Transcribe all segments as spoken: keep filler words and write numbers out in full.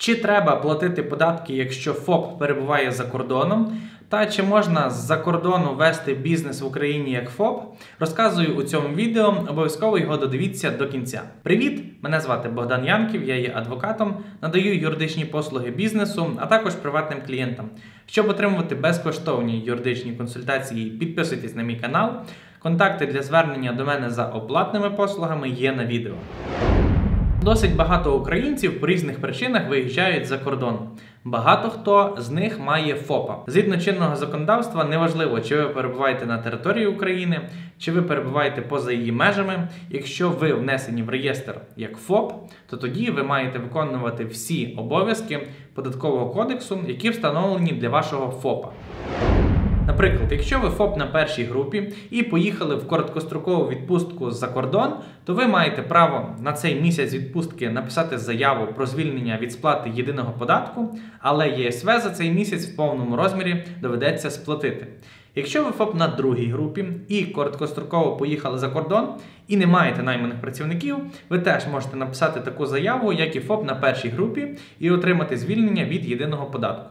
Чи треба платити податки, якщо ФОП перебуває за кордоном? Та чи можна з-за кордону вести бізнес в Україні як ФОП? Розказую у цьому відео, обов'язково його додивіться до кінця. Привіт! Мене звати Богдан Янків, я є адвокатом, надаю юридичні послуги бізнесу, а також приватним клієнтам. Щоб отримувати безкоштовні юридичні консультації, підписуйтесь на мій канал. Контакти для звернення до мене за оплатними послугами є на відео. Досить багато українців по різних причинах виїжджають за кордон. Багато хто з них має ФОПа. Згідно чинного законодавства, неважливо, чи ви перебуваєте на території України, чи ви перебуваєте поза її межами. Якщо ви внесені в реєстр як ФОП, то тоді ви маєте виконувати всі обов'язки Податкового кодексу, які встановлені для вашого ФОПа. Наприклад, якщо ви ФОП на першій групі і поїхали в короткострокову відпустку за кордон, то ви маєте право на цей місяць відпустки написати заяву про звільнення від сплати єдиного податку, але ЄСВ за цей місяць в повному розмірі доведеться сплатити. Якщо ви ФОП на другій групі і короткостроково поїхали за кордон і не маєте найманих працівників, ви теж можете написати таку заяву, як і ФОП на першій групі, і отримати звільнення від єдиного податку.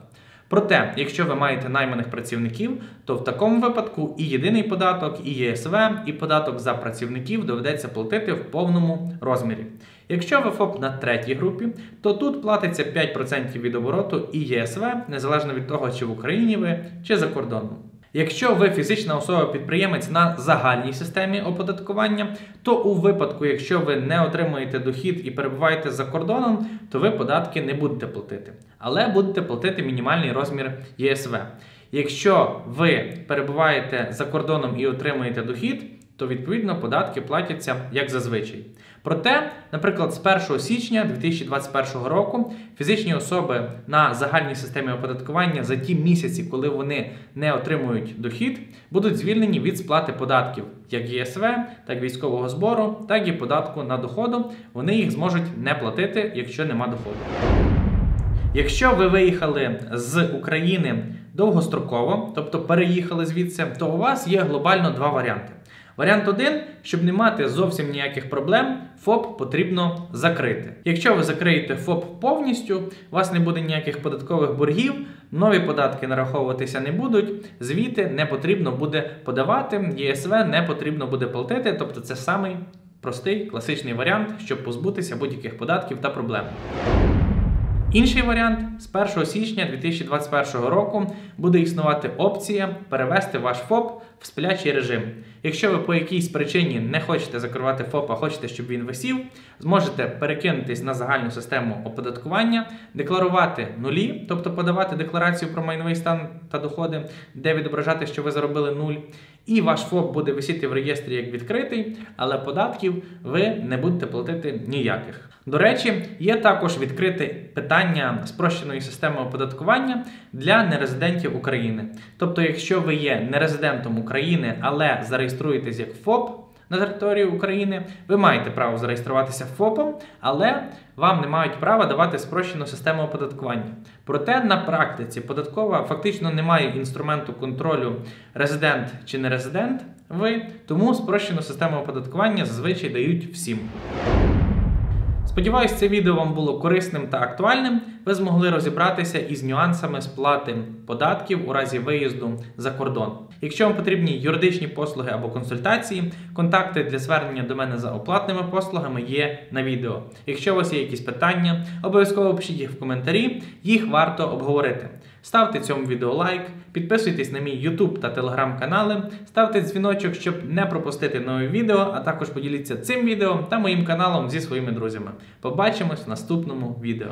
Проте, якщо ви маєте найманих працівників, то в такому випадку і єдиний податок, і ЄСВ, і податок за працівників доведеться платити в повному розмірі. Якщо ви ФОП на третій групі, то тут платиться п'ять відсотків від обороту і ЄСВ, незалежно від того, чи в Україні ви, чи за кордоном. Якщо ви фізична особа-підприємець на загальній системі оподаткування, то у випадку, якщо ви не отримуєте дохід і перебуваєте за кордоном, то ви податки не будете платити, але будете платити мінімальний розмір ЄСВ. Якщо ви перебуваєте за кордоном і отримуєте дохід, то відповідно податки платяться як зазвичай. Проте, наприклад, з першого січня дві тисячі двадцять першого року фізичні особи на загальній системі оподаткування за ті місяці, коли вони не отримують дохід, будуть звільнені від сплати податків як ЄСВ, так і військового збору, так і податку на доходу. Вони їх зможуть не платити, якщо нема доходу. Якщо ви виїхали з України довгостроково, тобто переїхали звідси, то у вас є глобально два варіанти. Варіант один, щоб не мати зовсім ніяких проблем, ФОП потрібно закрити. Якщо ви закриєте ФОП повністю, у вас не буде ніяких податкових боргів, нові податки нараховуватися не будуть, звіти не потрібно буде подавати, ЄСВ не потрібно буде платити, тобто це самий простий, класичний варіант, щоб позбутися будь-яких податків та проблем. Інший варіант, з першого січня дві тисячі двадцять першого року буде існувати опція перевести ваш ФОП в сплячий режим. Якщо ви по якійсь причині не хочете закривати ФОП, а хочете, щоб він висів, зможете перекинутись на загальну систему оподаткування, декларувати нулі, тобто подавати декларацію про майновий стан та доходи, де відображати, що ви заробили нуль, і ваш ФОП буде висіти в реєстрі як відкритий, але податків ви не будете платити ніяких. До речі, є також відкрите питання спрощеної системи оподаткування для нерезидентів України. Тобто, якщо ви є нерезидентом України, але зареєструєтесь як ФОП на території України, ви маєте право зареєструватися ФОПом, але вам не мають права давати спрощену систему оподаткування. Проте на практиці податкова фактично не має інструменту контролю резидент чи нерезидент ви, тому спрощену систему оподаткування зазвичай дають всім. Сподіваюсь, це відео вам було корисним та актуальним. Ви змогли розібратися із нюансами сплати податків у разі виїзду за кордон. Якщо вам потрібні юридичні послуги або консультації, контакти для звернення до мене за оплатними послугами є на відео. Якщо у вас є якісь питання, обов'язково пишіть їх в коментарі, їх варто обговорити. Ставте цьому відео лайк, підписуйтесь на мій YouTube та Telegram канали, ставте дзвіночок, щоб не пропустити нові відео, а також поділіться цим відео та моїм каналом зі своїми друзями. Побачимось в наступному відео.